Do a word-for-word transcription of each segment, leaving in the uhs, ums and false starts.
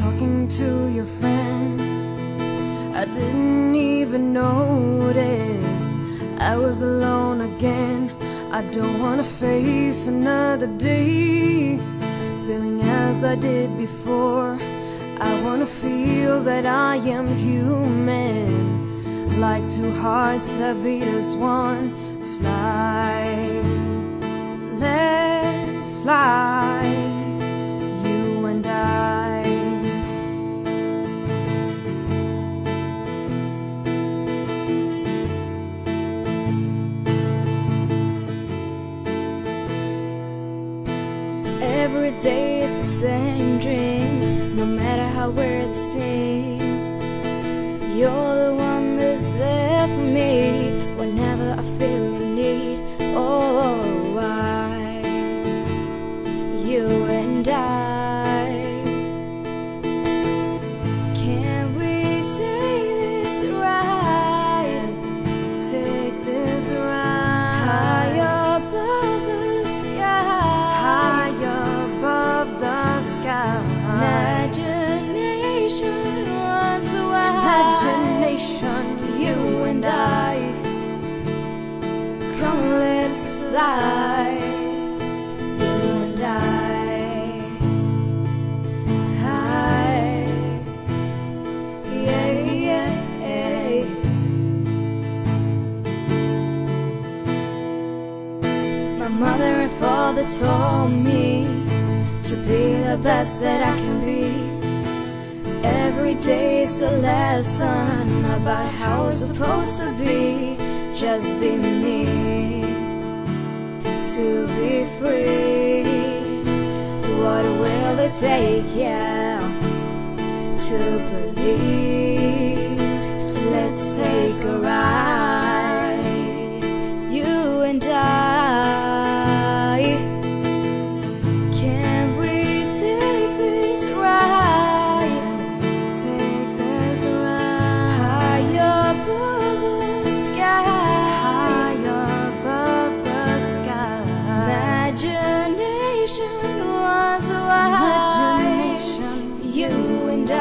talking to your friends. I didn't even notice I was alone again. I don't wanna face another day feeling as I did before. I wanna feel that I am human, like two hearts that beat as one. Fly, let's fly, you and I. Every day is the same dreams, no matter how weird it seems. You're the one that's there for me whenever I feel in need. Oh, I, you and I. Can we take this ride? Take this ride high above the sky, high above the sky. Imagination runs wild. Imagination, you and I. Come, let's fly, you and I, I, yeah, yeah, yeah. My mother and father told me to be the best that I can be. Every day is a lesson about how it's supposed to be. Just be me, to be free. What will it take, yeah, to believe? Let's take a ride, you and I. Can we take this ride? Take this ride high above the sky. Imagination, you and I.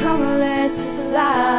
Come on, let's fly.